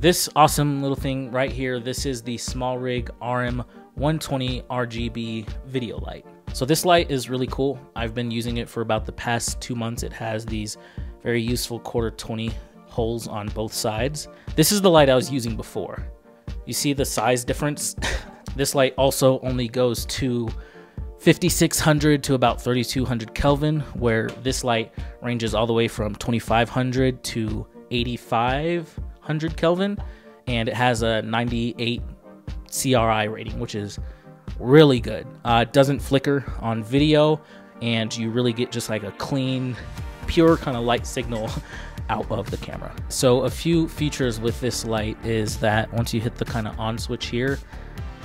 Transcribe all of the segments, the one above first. This awesome little thing right here, this is the Small Rig RM 120 RGB video light. So this light is really cool. I've been using it for about the past 2 months. It has these very useful quarter 20 holes on both sides. This is the light I was using before. You see the size difference? This light also only goes to 5600 to about 3200 Kelvin, where this light ranges all the way from 2500 to 8500 Kelvin, and it has a 98 CRI rating, which is really good. It doesn't flicker on video, and you really get just like a clean, pure kind of light signal out of the camera. So a few features with this light is that once you hit the kind of on switch here,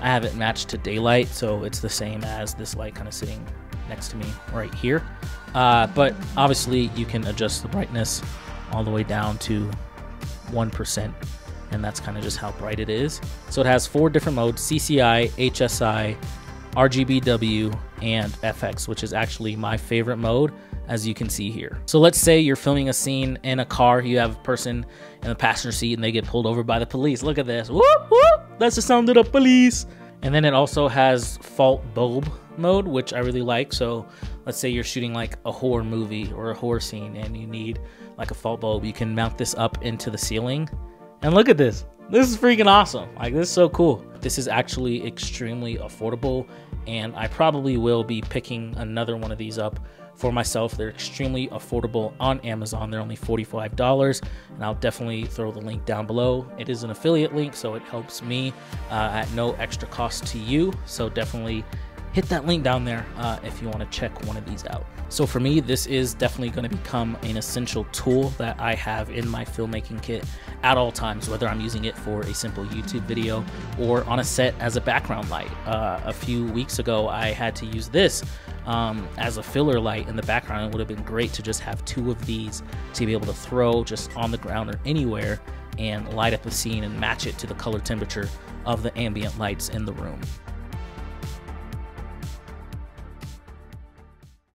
I have it matched to daylight, so it's the same as this light kind of sitting next to me right here. But obviously you can adjust the brightness all the way down to 1%, and that's kind of just how bright it is. So it has 4 different modes: CCI, HSI, RGBW, and FX, which is actually my favorite mode, as you can see here. So let's say you're filming a scene in a car, you have a person in the passenger seat and they get pulled over by the police. Look at this, whoop, whoop, that's the sound of the police. And then it also has fault bulb mode, which I really like. So let's say you're shooting like a horror movie or a horror scene and you need like a fault bulb. You can mount this up into the ceiling and look at this. This is freaking awesome. Like, this is so cool. This is actually extremely affordable, and I probably will be picking another one of these up for myself. They're extremely affordable on Amazon. They're only $45, and I'll definitely throw the link down below. It is an affiliate link, so it helps me at no extra cost to you. So definitely hit that link down there if you want to check one of these out. So for me, this is definitely going to become an essential tool that I have in my filmmaking kit at all times, whether I'm using it for a simple YouTube video or on a set as a background light. A few weeks ago, I had to use this as a filler light in the background. It would have been great to just have 2 of these to be able to throw just on the ground or anywhere and light up a scene and match it to the color temperature of the ambient lights in the room.